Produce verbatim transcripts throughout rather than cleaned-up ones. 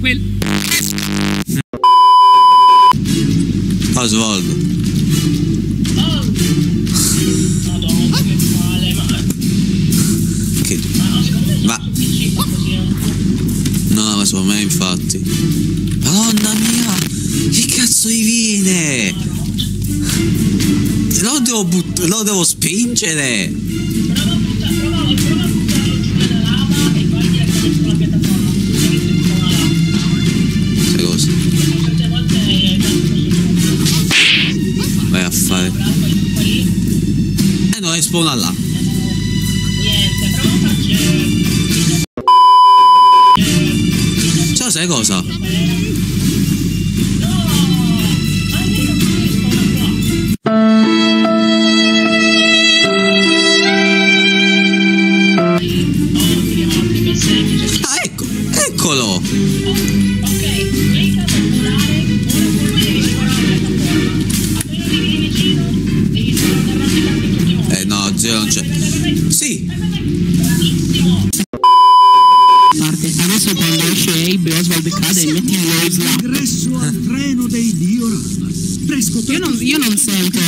quel... Osvaldo. Oh. Madonna, che male, ma... Che... Ma... No, ma secondo me infatti... Madonna mia! Che cazzo gli viene? Lo devo buttare... Lo devo spingere! Prova a buttare, prova a buttare... Spona là. Niente, però faccio. Cioè, sai cosa? No! Almeno qui spona qua. Ah, ecco, eccolo! Ok, venga a calcolare, ora come devi sparare la porta. Appena arrivi vicino, devi sparare. Eh no, zio non c'è. Sì. Parte, adesso prendo Shape, Oswald Cade e metti in Noise Lab. Ingresso al treno dei Dioras. Fresco. Io non, io non sento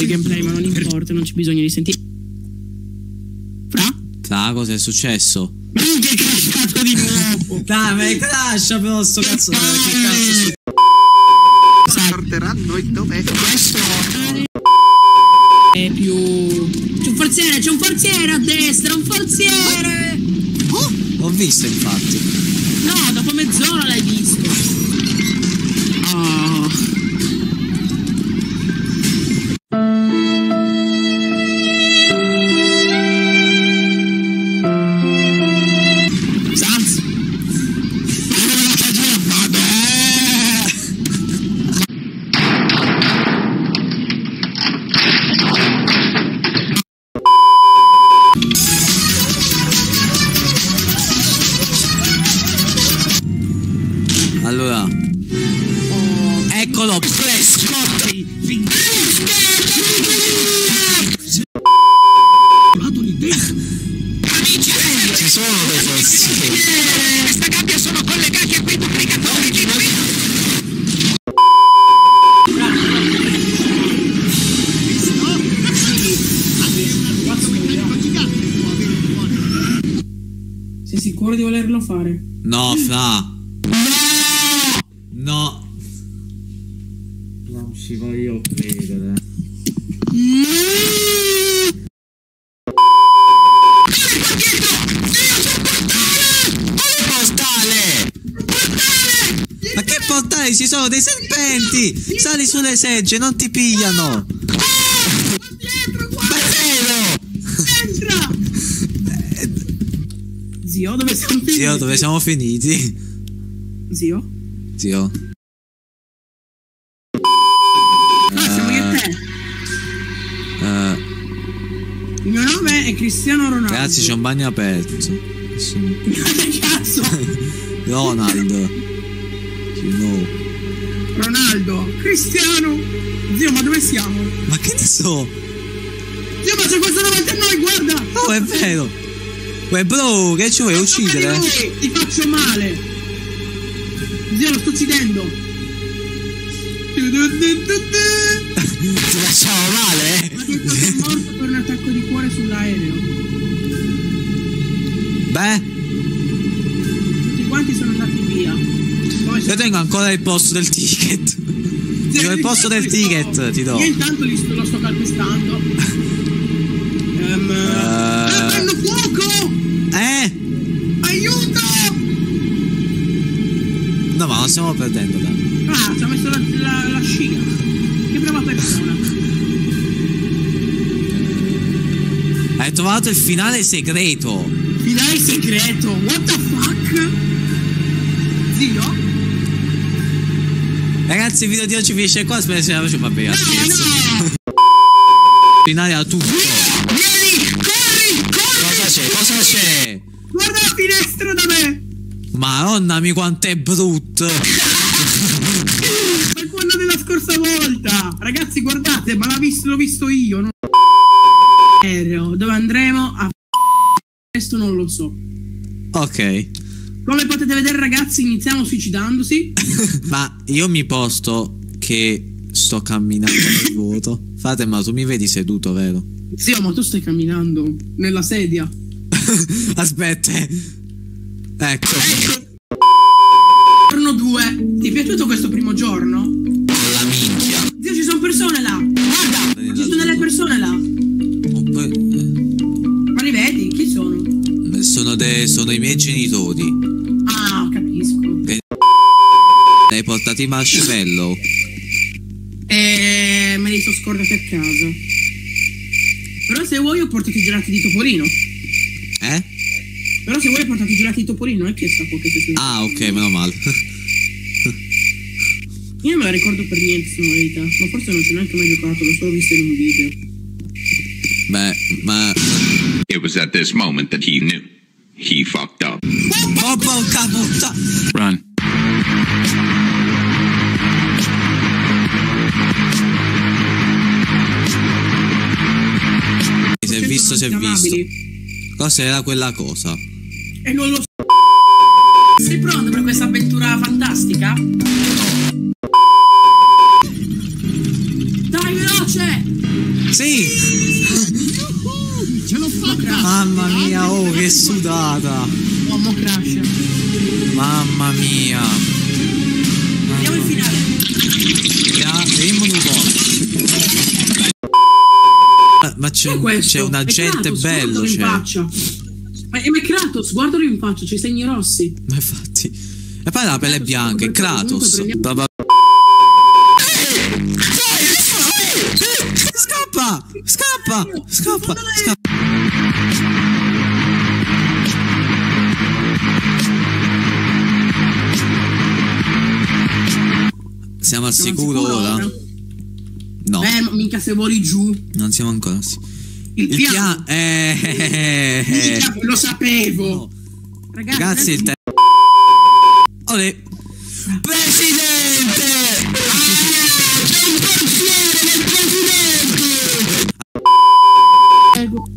il gameplay, ma non importa, non c'è bisogno di sentire. Fra? Fra, cosa è successo? Ma che crashato di nuovo? Dai, me crasha però sto cazzo. Che cazzo si porteranno e dov'è questo? È più... C'è un forziere, c'è un forziere a destra, un forziere! Oh, l'ho visto infatti. No, dopo mezz'ora l'hai visto. Oh. Sans! Sicuro di volerlo fare? No, fra! No! No! Non ci voglio credere. No! Portale! Portale! Ma che portale? Ci sono dei serpenti! Sali sulle segge, non ti pigliano! Zio, dove siamo finiti? Zio, dove siamo finiti? Zio? Zio. No, siamo io e te. Uh, Il mio nome è Cristiano Ronaldo. Ragazzi, c'è un bagno aperto. Cazzo! Ronaldo. You know. Ronaldo. Cristiano. Zio, ma dove siamo? Ma che ne so? Zio, ma c'è questo davanti a noi, guarda! Oh, è vero! Uè bro, che ci vuoi uccidere? Ti faccio male! Zio, lo sto uccidendo! Ti facciamo male? Ma che cosa è morto per un attacco di cuore sull'aereo? Beh, tutti quanti sono andati via. Poi io tengo ancora il posto del ticket. Zio, il posto del ticket ti do. Io intanto lo sto calpestando. Ehm... Ah, prendo fuoco! Eh? Aiuto! No, ma non stiamo perdendo, dai. Ah, ci ha messo la, la, la scia. Che brava persona. Hai trovato il finale segreto. Finale segreto? What the fuck? Zio? Ragazzi, il video di oggi finisce qua. Spero che la faccio papere. No, no! Finale a tutto. Vieni, corri, corri! Cosa c'è? Cosa c'è? Guarda la finestra da me! Madonna mia, quanto è brutto! Ma quello della scorsa volta! Ragazzi, guardate, ma l'ho visto, l'ho visto io! Non... Dove andremo a... Questo non lo so. Ok. Come potete vedere, ragazzi, iniziamo suicidandosi. Ma io mi posto che sto camminando nel vuoto. Fate, ma tu mi vedi seduto, vero? Sì, ma tu stai camminando nella sedia. Aspetta. Ecco. Ecco. Giorno due. Ti è piaciuto questo primo giorno? Oh, la minchia. Dio, ci sono persone là. Guarda, nella ci sono delle persone là. Oppure... Ma li vedi? Chi sono? Sono, de... sono i miei genitori. Ah, capisco. E... Hai portato i marshmallow? Eh, me li sono scordati a casa. Però se vuoi ho portato i gelati di Topolino. Eh? Però se vuoi portati i gelati di Topolino, è che sta poco che... Ah, ok, meno male. Io non me la ricordo per niente, signorita. Ma forse non c'è neanche mai giocato, l'ho solo visto in un video. Beh, ma... It was at this moment that he knew. He fucked up. Oh, porca puttana! Run. Si è visto, si è visto. Cos'era quella cosa? E non lo so. Sei pronto per questa avventura fantastica? Dai, veloce! Sì! Ce l'ho fatta! Mamma mia, oh, che sudata! Uomo crash! Mamma mia! Andiamo in finale! Andiamo in finale! Ma c'è un agente bello, c'è. Ma è Kratos, guardalo in faccia, c'è i segni rossi. Ma infatti. E poi la pelle è bianca, è Kratos. Scappa! Scappa! Scappa! Scappa! Siamo al sicuro ora? No. Eh, minchia, se voli giù. Non siamo ancora. Sì. Il, il piano. Pia eh, eh, eh, eh. Lo sapevo. No. Ragazzi, Ragazzi, il tempo. Olè. Presidente! Ah, c'è un pensiero del presidente! Prego.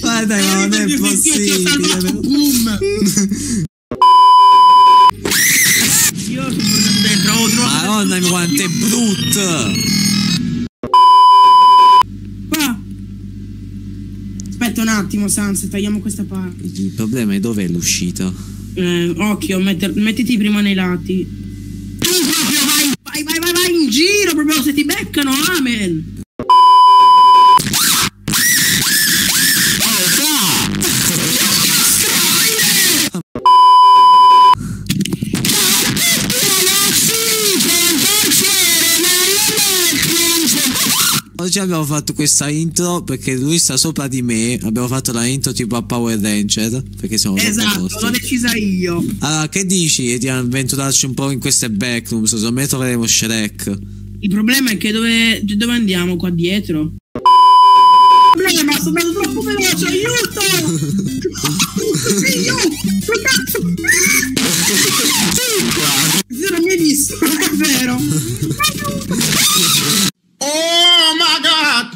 Guarda, eh, non è possibile. Boom. Io sono dentro, ho trovato. Madonna, quanto è brutto. Qua. Aspetta un attimo, Sans, tagliamo questa parte. Il problema è dov'è l'uscita. Eh, occhio, metter, mettiti prima nei lati. Tu proprio vai, vai, vai, vai, vai in giro, proprio se ti beccano, amen. Oggi abbiamo fatto questa intro perché lui sta sopra di me. Abbiamo fatto la intro tipo a Power Ranger perché siamo esatto, l'ho decisa io. Allora, che dici di avventurarci un po' in queste backrooms? Secondo me troveremo Shrek. Il problema è che dove, dove andiamo? Qua dietro? Il problema, sono andato troppo veloce, aiuto! Io! Cazzo! Non mi hai visto, non è vero! Aiuto! Oh my god!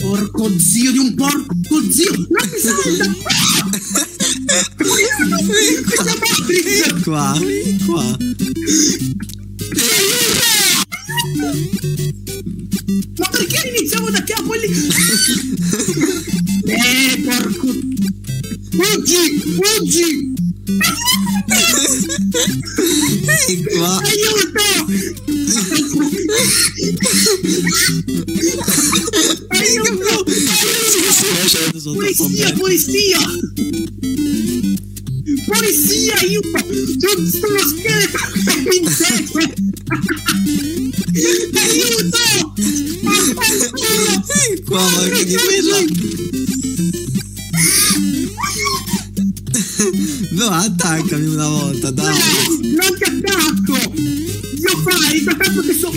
Porco zio di un porco zio! Non mi salta! Vieni qua! Vieni qua! Ma perché iniziamo da capo lì? Eh, porco! Fuggi! Fuggi! Ehi qua. Aiuto! Aiuto! Aiuto! Polizia, polizia! Polizia, aiuto! Sono uno scheletro che mi insegue! Aiuto! Ehi qua, ma che di quella? No, attaccami una volta, dai. No, non ti attacco. Io fai, ti attacco che so.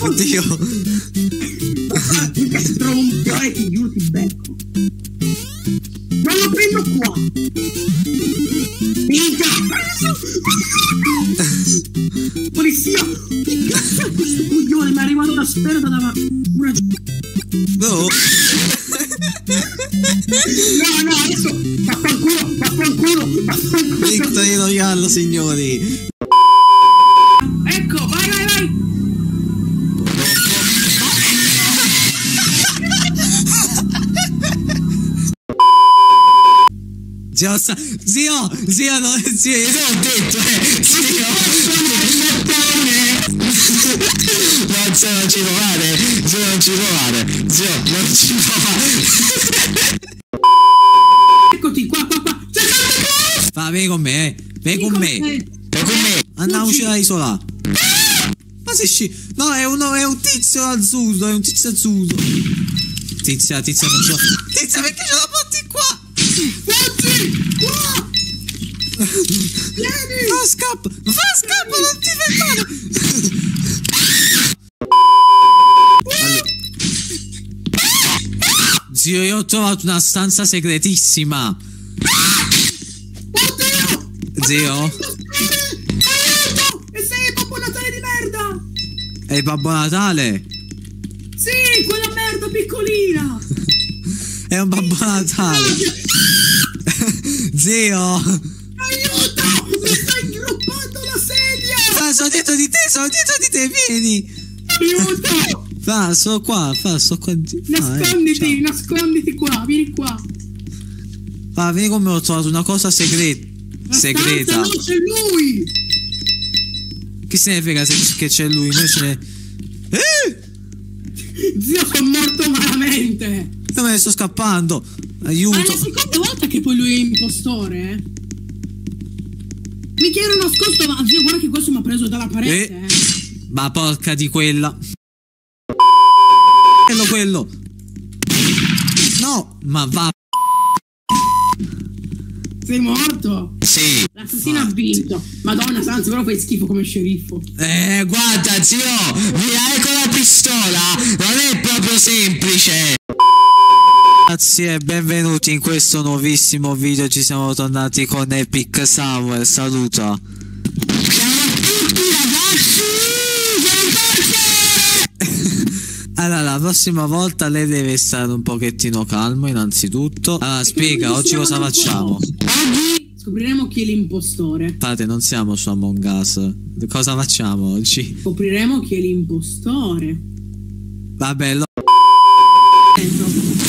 Oddio. Ti trombo e ti giuro ti becco. Non lo prendo qua. Minchia. Polizia. Che cazzo è questo coglione? Mi è arrivata una sfera da davanti. Una... No. No, no, adesso vaffanculo, vaffanculo, vaffanculo. Vittorino Gallo, signori. Ecco, vai, vai, vai. Zio, zio, zio, zio, no, zio, io ho detto, eh, zio. No, zio, non ci provare, zio, non ci provare, zio, non ci provare. Eccoti, qua, qua, qua. Va, vieni con me, eh. Vieni con me. Vieni con me. Andiamo a uscire dall'isola. Ma se sci... No, è uno, è un tizio azzurro, è un tizio azzurro. Tizia, tizia, non so. Tizia, perché ce la porti qua? Forti! Qua! Vieni! No, scappa! No, scappa, non ti fai male! Zio, io ho trovato una stanza segretissima. Oddio! Zio? E sei il Babbo Natale di merda! È il Babbo Natale? Sì, quella merda piccolina! È un Babbo Natale! Zio! Aiuto! Mi stai ingroppando la sedia! Fa, sono dietro di te, sono dietro di te, vieni! Aiuto! Fa, sono qua, fa, sono qua. Fa, nasconditi, eh, nasconditi qua, vieni qua. Fa, vedi come ho trovato una cosa segre la segreta. Ma no, c'è lui! Che se ne frega se che c'è lui, noi ce ne... Eh! Zio, sono morto malamente! Io me ne sto scappando! Aiuto! Ma è la seconda volta che poi lui è impostore, eh? Mi chiedo nascosto, ma zio, guarda che questo mi ha preso dalla parete, eh! eh. Ma porca di quella! Quello, quello. No, ma va. Sei morto? Sì. L'assassino ha vinto. Madonna, Sanz, però fai schifo come sceriffo. Eh, guarda, zio, mirare con la pistola non è proprio semplice. Grazie e benvenuti in questo nuovissimo video. Ci siamo tornati con Epic Samuel. Saluta. Allora, la prossima volta lei deve stare un pochettino calmo innanzitutto. Allora, spiega, oggi cosa facciamo? Oggi scopriremo chi è l'impostore. Fate, non siamo su Among Us. Cosa facciamo oggi? Scopriremo chi è l'impostore. Vabbè, lo...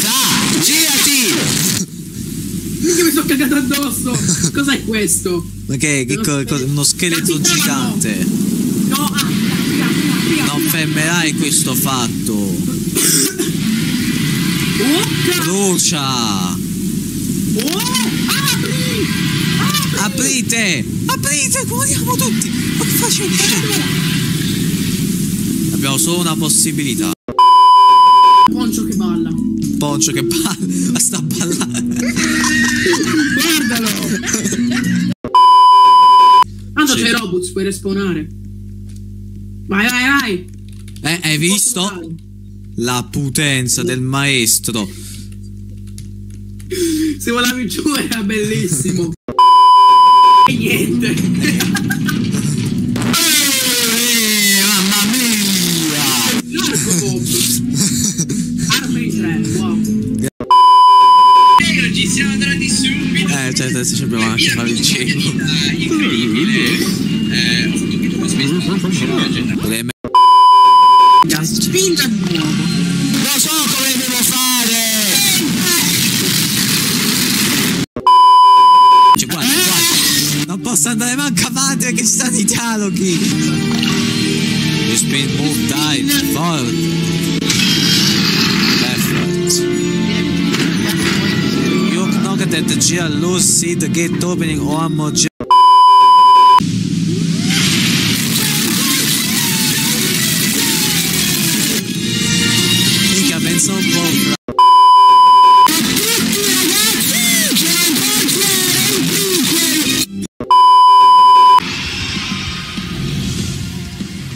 Ah, girati! Io mi sono cagato addosso! Cos'è questo? Ok, che co co uno scheletro gigante. No, ah! Fermerai questo fatto. Oh, brucia. Oh, apri, apri. Aprite, aprite, muoriamo tutti. Ma che faccio? Abbiamo solo una possibilità. Poncio che balla. Poncio che balla. Sta ballando. Guardalo. Tanto c'è Robux, puoi respawnare. Vai, vai, vai. Eh, hai visto? La potenza del maestro. Se volavi giù era bellissimo. E niente. eh, eh, mamma mia. Arma di tre, wow. E oggi siamo andati subito. Eh, certo, adesso ci abbiamo anche fare il cieco. Incredibile. Eh, ho fatto tutto questo. Spinta di nuovo. Lo so come devo fare. Cioè, guarda, guarda. Non posso andare manco avanti perché ci stanno i dialoghi. E spin move dai, forte. Left, right. You knock at the gear, loose, see the gate opening, or more gear. Sono buono.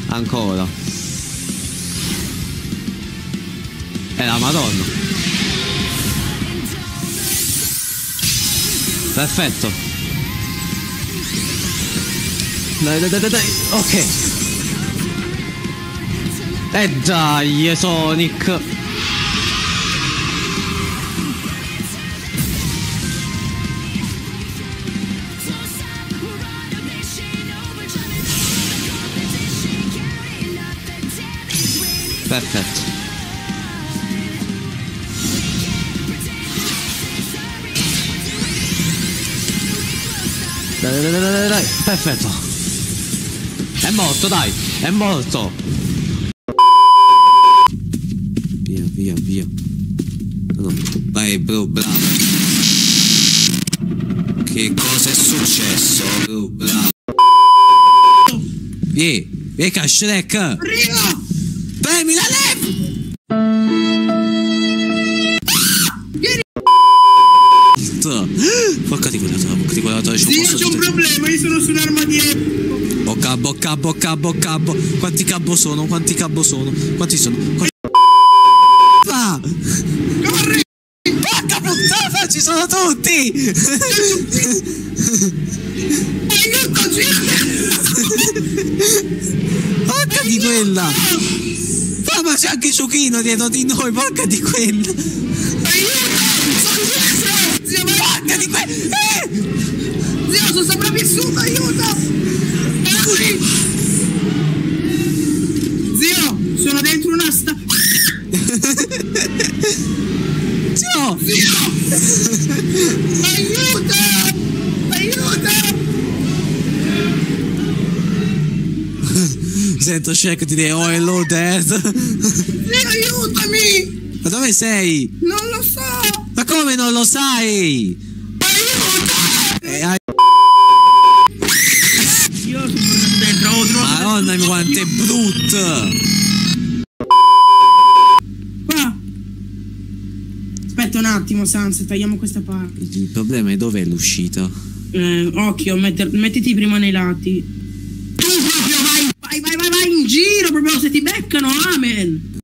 Ancora. È la Madonna. Perfetto. Dai, dai, dai, dai. Ok. E dai, Sonic. Perfetto. Dai, dai, dai, dai. Perfetto. È morto, dai. È morto. Via, via, via. No. Vai, bro, bravo. Che cosa è successo? Bro, bravo. Via, via, che Shrek. Arriva. Premi la leva! Vieni! Bocca di quella, bocca di quella. Sì, io c'è un problema, io sono sull'arma di Epic. Bocca, bocca, bocca, bocca. Quanti cabbo sono? Quanti cabbo sono? Quanti sono? Quanti... Corri! Porca puttana, ci sono tutti! Aiuto, ci... Porca di quella! Ma c'è anche Ciuchino dietro di noi, porca di quella! Aiuto! Zio, porca di quella! Eh! Zio, sono sopravvissuto, aiuto! Aiuti! Zio, sono dentro una sta... Zio! Zio! Aiuto! Aiuto! Sento Shrek di dire oh hello dad. Aiutami. Ma dove sei? Non lo so. Ma come non lo sai? Aiutami. Io sono dentro. Madonna mia quanto è brutto. Ah. Aspetta un attimo Sans, tagliamo questa parte. Il problema è dov'è l'uscita? Eh, occhio, metter, mettiti prima nei lati. Vai, vai, vai, vai in giro, proprio se ti beccano, amen!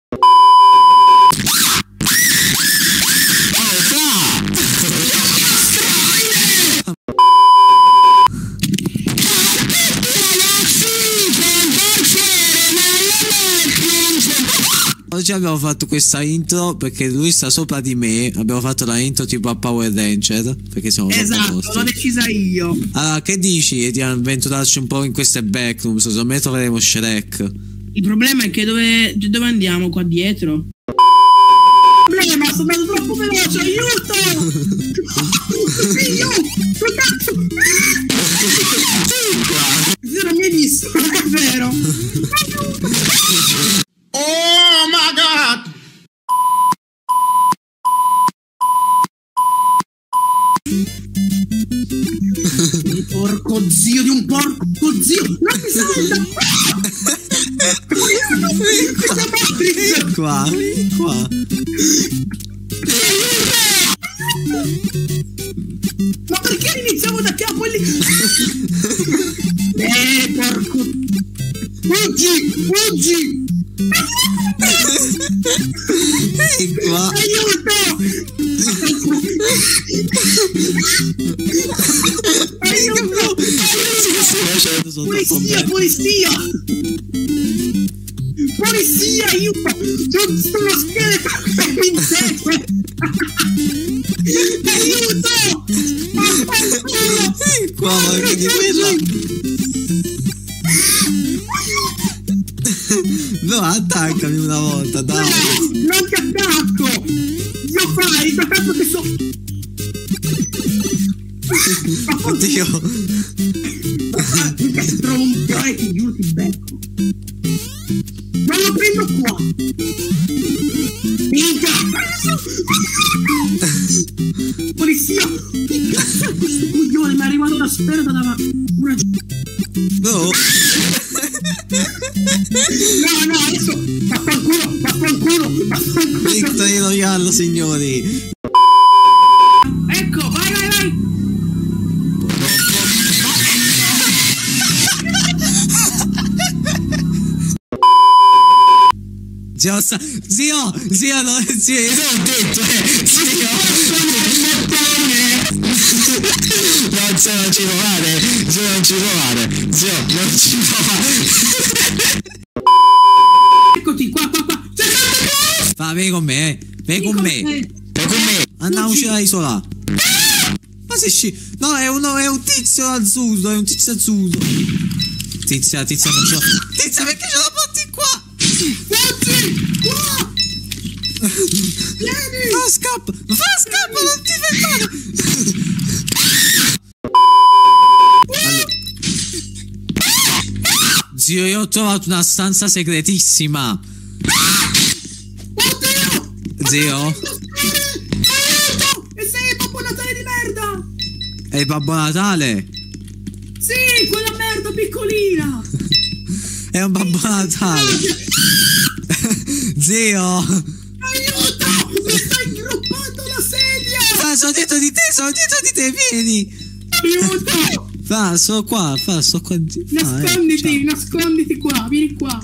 Oggi abbiamo fatto questa intro perché lui sta sopra di me. Abbiamo fatto la intro tipo a Power Ranger perché siamo esatto, l'ho decisa io. Allora che dici di avventurarci un po' in queste backrooms? Secondo me troveremo Shrek. Il problema è che dove, dove andiamo qua dietro? Il problema sono andato troppo veloce, aiuto! Io! Non mi hai visto, non è vero! Aiuto! Oh my god! Porco zio di un porco zio! Non mi salta! Io non vedo questa matrice! Qua, qua! Ma perché iniziamo da capo lì? Eh, porco! Fuggi! Fuggi! Ehi qua. Aiuto! Aiuto! Aiuto! Polizia, polizia! Polizia, aiuto! Sono uno scheletro in segue! Aiuto! Ehi qua, ma che di quello! No, attaccami una volta, dai! No, non ti attacco! Io fai, ti attacco che so... Oddio! Che tronco, e ti giuro ti becco! Ma lo prendo qua! Minchia! Polizia! Che cazzo è questo coglione? Mi è arrivato da sperma da una... No! No, no, adesso vaffanculo, vaffanculo, vaffanculo. Victory Royale, signori. Ecco, vai, vai, vai. Zio, sta... zio, zio, no, zio, io l'ho detto, eh, zio. No, zio, non ci provare, zio, non ci provare, zio, non ci provare. Eccoti, qua, qua, qua. Fa, vieni con me, eh. Vieni con me. Vieni con me. Andiamoci da isola. Ma se sci... No, è uno, è un tizio azzurro, è un tizio azzurro. Tizia, tizia, non ce l'ho. Tizia, perché ce la porti qua? Forzi, qua! Vieni! No, scappa! No, scappa, non ti fai male! Zio, io ho trovato una stanza segretissima! Oddio! Zio? E sei il Babbo Natale di merda! È il Babbo Natale? Sì, quella merda piccolina! È un Babbo Natale! Zio! Aiuto! Mi stai ingroppando la sedia! Fa, sono dietro di te, sono dietro di te, vieni! Aiuto! Fa, sono qua, fa, sono qua. Fa, nasconditi, eh, nasconditi qua, vieni qua!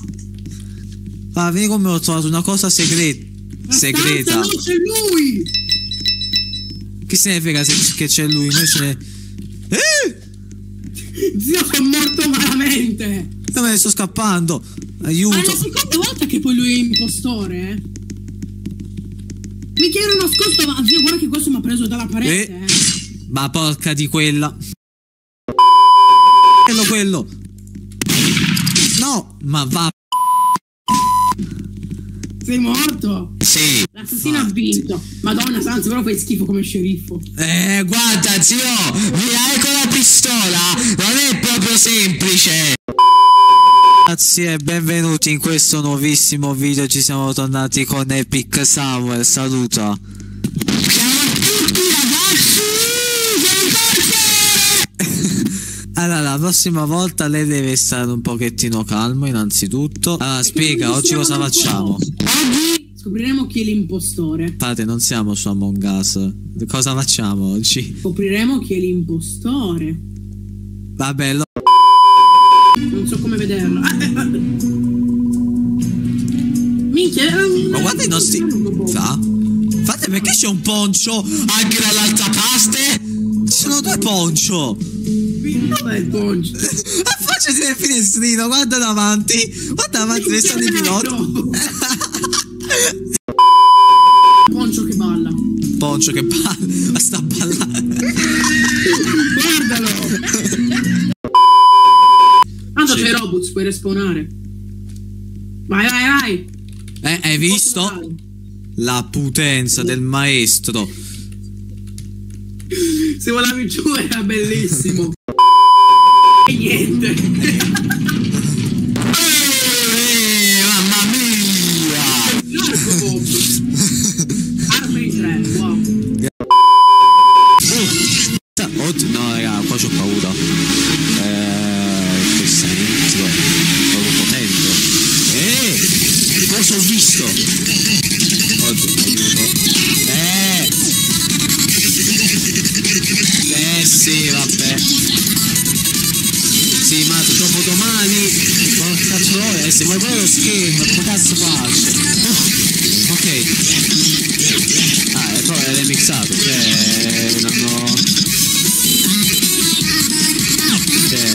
Fa, vieni con me, ho trovato una cosa segre la segreta! Ma no, c'è lui! Che se ne frega che c'è lui, noi ce ne... Eh! Zio, sono morto malamente! Io me ne sto scappando! Aiuto! Ma è la seconda volta che poi lui è impostore, eh? Mi chiedo nascosto, ma zio, guarda che questo mi ha preso dalla parete, eh! eh. Ma porca di quella! Quello, quello! No! Ma va! Sei morto? Sì! L'assassino ha vinto! Madonna, Sans, però fai schifo come sceriffo! Eh, guarda, zio! Mirare con la pistola non è proprio semplice! Grazie e benvenuti in questo nuovissimo video, ci siamo tornati con Epic Samuel, saluta! Ciao a tutti ragazzi! Allora, la prossima volta lei deve stare un pochettino calmo innanzitutto. Allora, spiega, oggi cosa facciamo? Oggi scopriremo chi è l'impostore. Fate, non siamo su Among Us. Cosa facciamo oggi? Scopriremo chi è l'impostore. Vabbè, lo... non so come vederlo. Minchia, ma guarda i nostri... Fa? Fate, perché c'è un poncio anche dall'altra parte? Ci sono due poncio. Dov'è il poncio? La faccia del finestrino, guarda davanti. Guarda davanti, le stanno i piloti. Poncio che balla. Poncio che balla. Ma sta ballando. Guardalo. Tanto c'è i Robux, puoi respawnare. Vai, vai, vai. Eh, hai visto? La potenza del maestro. Se volavi giù era bellissimo. E niente. eh, eh, mamma mia. Arma in tre. Wow. Oh, no raga, qua c'ho paura. Eh, che sentito. Sono potente. Eh, cosa ho visto? Eh. Eh sì, vabbè. Sì, ma dopo domani. Ma cazzo lo è? Se vuoi quello schermo, come cazzo faccio? Oh, ok. Ah, e poi è remixato, cioè un anno. Cioè.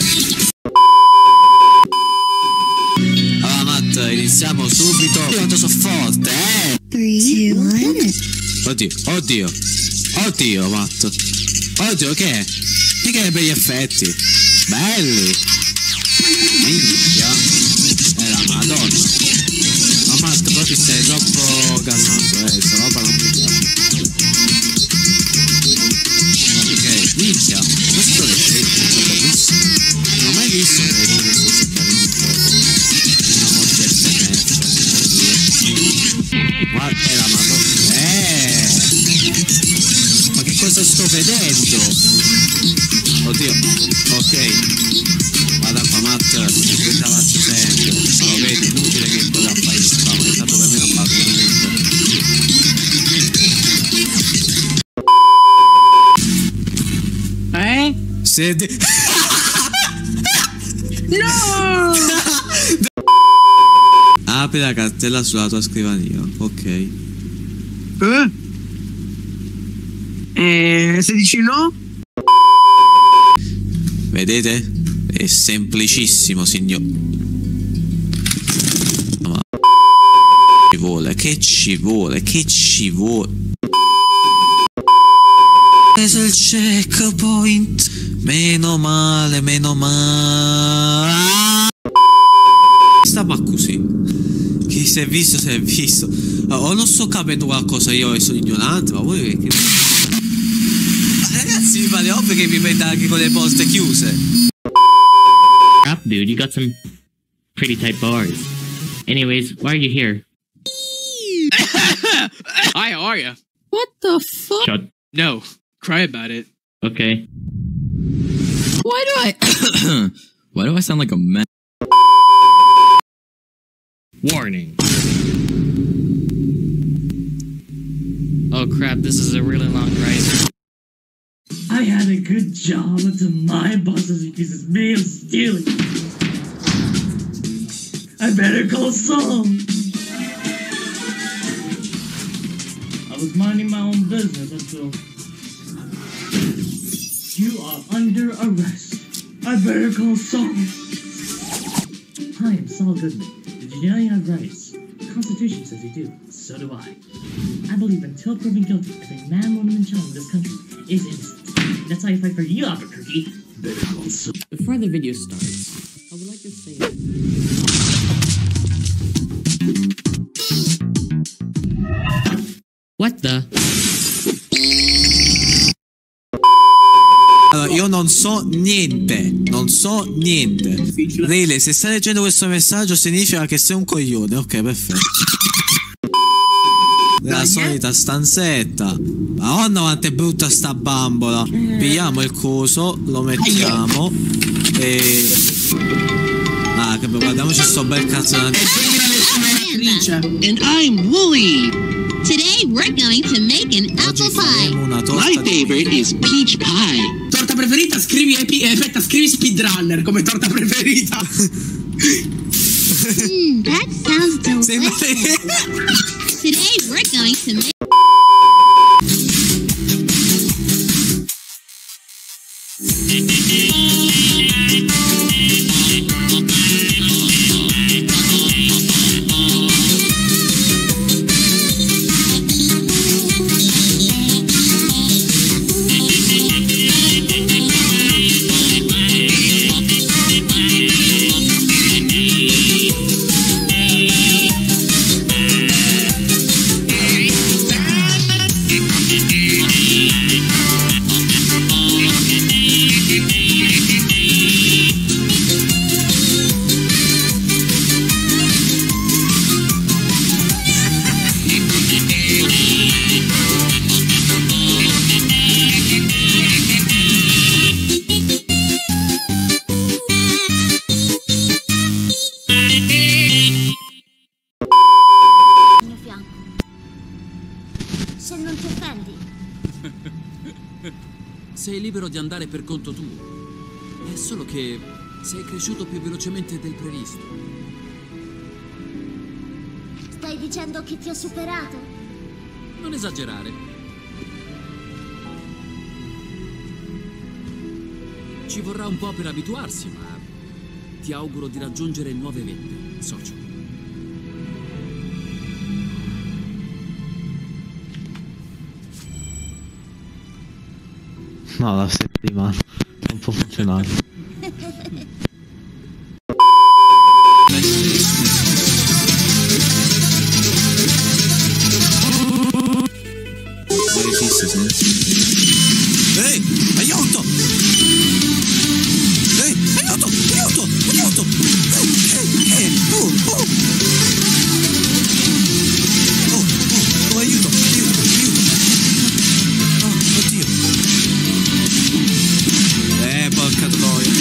Allora Matt, iniziamo subito. Io quanto so forte, eh! tre, due, uno. Oddio, oddio! Oddio Matt! Oddio, che è? Che che è per gli effetti? Belli! Minchia! È la madonna! Ma Matt, però ti stai troppo gasando, eh, sta roba non mi piace. Ok, minchia! Questo è scelto, non l'ho visto. Non ho mai visto che è questo fare un po'. Una morte F M F. Guarda, è la madonna! Eh! Cosa sto vedendo? Oddio, ok. Guarda qua Matt, questa faccio sempre. Ma lo vedi, inutile che cosa fai spam, è stato per me non vado niente. Eh? Sedi. No! Ah apri la cartella sulla tua scrivania. Ok. Eh? E se dici no? Vedete? È semplicissimo, signor. Ma ci vuole, che ci vuole, che ci vuole. Preso il checkpoint. Meno male, meno male. Stava così. Chi si è visto, si è visto. Allora, o non sto capendo qualcosa io e sono ignorante, ma voi che... Ma ragazzi, mi pare ovvio che mi metta anche con le porte chiuse. Up, dude, you got some pretty tight bars. Anyways, why are you here? Hi, how are you? What the fuck? Shut. No, cry about it. Okay. Why do I... Why do I sound like a man? Warning. Oh crap, this is a really long ride. I had a good job until my boss accuses me of stealing. I better call Saul. I was minding my own business until... You are under arrest. I better call Saul. Hi, I'm Saul Goodman. Did you know you have rights? The Constitution says you do. So do I. I believe until proven guilty, every man, woman, and child in this country is innocent. That's how you fight for you, Albuquerque. Before the video starts, I would like to say... What the? Allora, io non so niente, non so niente. Rele, se stai leggendo questo messaggio significa che sei un coglione, ok, perfetto. La solita stanzetta. Madonna quanto è brutta sta bambola. Pigliamo il coso, lo mettiamo e... Ah che bello, guardiamoci sto bel cazzo. And I'm Woolly. Today we're going to make an apple pie. My favorite is peach pie. Torta preferita, scrivi eh, aspetta, scrivi speedrunner come torta preferita. mm, that sounds delicious. Today we're going to make... Sei libero di andare per conto tuo. È solo che sei cresciuto più velocemente del previsto. Stai dicendo che ti ho superato? Non esagerare. Ci vorrà un po' per abituarsi, ma ti auguro di raggiungere nuove mete, socio. No, la settimana non può funzionare. Non esiste senso. Ehi, aiuto! Ehi, aiuto! Aiuto! Aiuto! Ehi, ehi, ehi! Oh, oh! Oh, oh, oh, aiuto! Aiuto! Aiuto! Oh, oddio! Eh, porca troia.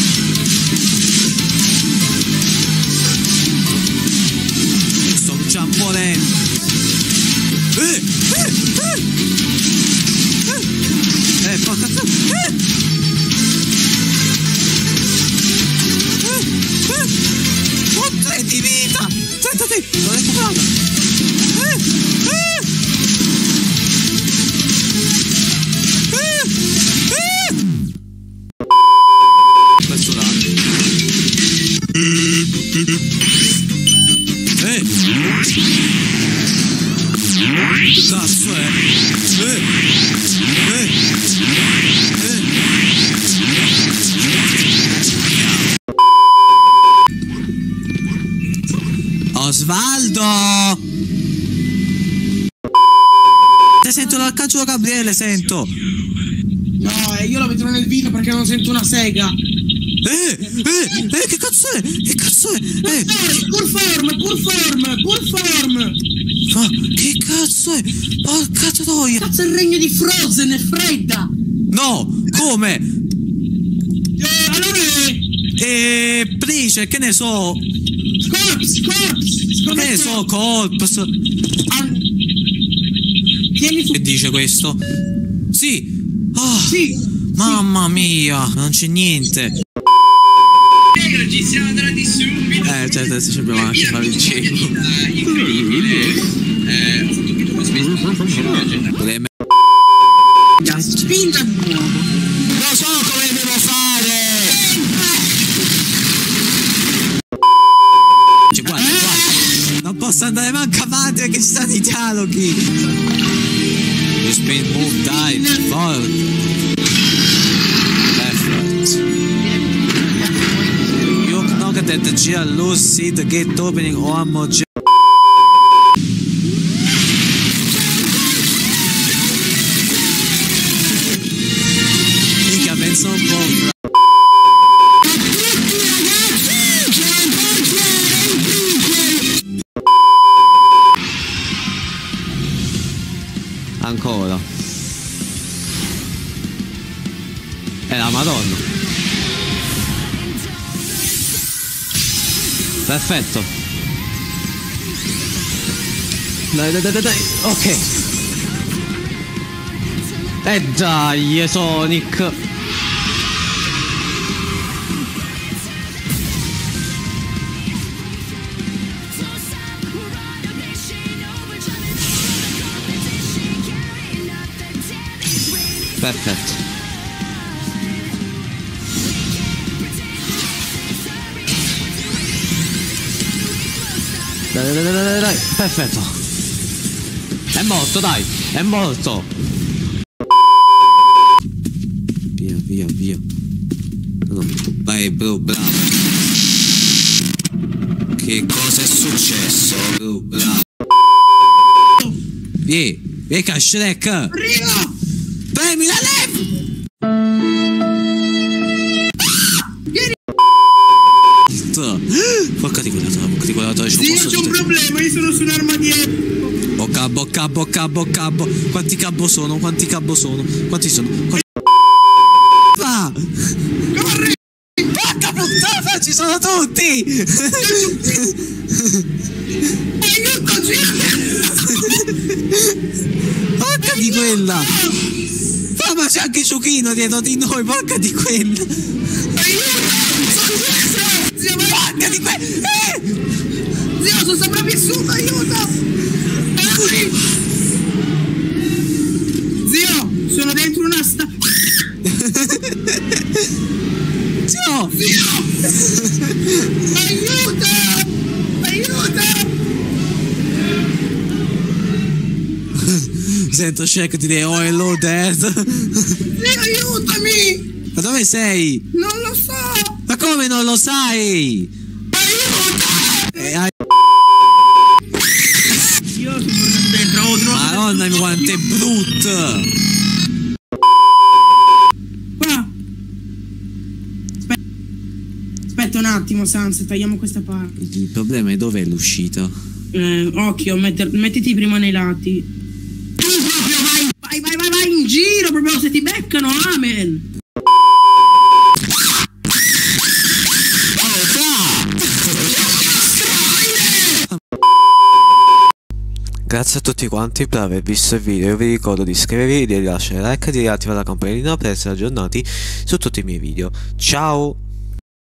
Sto già morendo. Eh, eh, eh. Eh, porca troia. Eh. Eh, eh. Ho tre di vita. Sentati. Sasso, eh. Eh. Eh. Eh. Osvaldo! Ti sento l'arcangelo Gabriele, sento! No, eh, io lo metterò nel video perché non sento una sega. Eh, eh, eh, che cazzo è? Che cazzo è? Eh. Pur form, pur form, pur form. Ma che cazzo è? Porca troia. Cazzo, il regno di Frozen è fredda. No, come? Eh, allora è... Eh, Price, che ne so? Corps, corps. Che ne so, corps. An... Tieni su. Che dice questo? Sì. Oh, sì, mamma sì. mia, non c'è niente. Ci siamo andati subito. Eh, certo, adesso ci abbiamo lasciato fare il cieco. Incredibile. Eh, ho fatto tutto questo. Già, spinta il fuoco. Lo so come devo fare. Cioè, guarda, guarda. Non posso andare manco avanti perché ci stanno i dialoghi. Spin move dive forward left right. You knock at the chair loose, see the gate opening or more chair. Minchia, penso un po'. Ancora. È la Madonna. Perfetto. Dai dai dai dai. Ok. E dai Sonic. Perfetto. Dai, dai, dai, dai, dai, perfetto. È morto, dai, è morto. Via, via, via. No. Vai, bro, bravo. Che cosa è successo, bro, bravo. Vieni, vieni a Shrek. Arriva! Premi la leva! Vieni! Porca di quella tua, porca di quella tua. Sì, io c'ho un problema, io sono su un armadietto. Oh cabbo, cabbo, cabbo, cabbo. Quanti cabbo sono? Quanti cabbo sono? Quanti sono? Quanti... Ah. Corri! Porca puttana, ci sono tutti! E non così! Porca di quella! Ah, ma c'è anche il Ciuchino dietro di noi, porca di quella! Aiuto! Zio, porca di quella! Eh! Zio, sono sopravvissuto, aiuto! Aiuto! Zio, sono dentro una sta... Zio! Zio! Aiuto! Aiuto! Sento Shrek dire oh hello dad. Aiutami. Ma dove sei? Non lo so. Ma come non lo sai? Aiuto. Io sono tornato dentro. Madonna mia quanto è brutto. Qua. Aspetta. Aspetta un attimo Sans, tagliamo questa parte. Il problema è dov'è l'uscita? Eh, occhio, metter, mettiti prima nei lati. Vai, vai, vai, vai in giro, proprio se ti beccano, amen! Grazie a tutti quanti per aver visto il video, io vi ricordo di iscrivervi, di lasciare like, di attivare la campanellina per essere aggiornati su tutti i miei video. Ciao!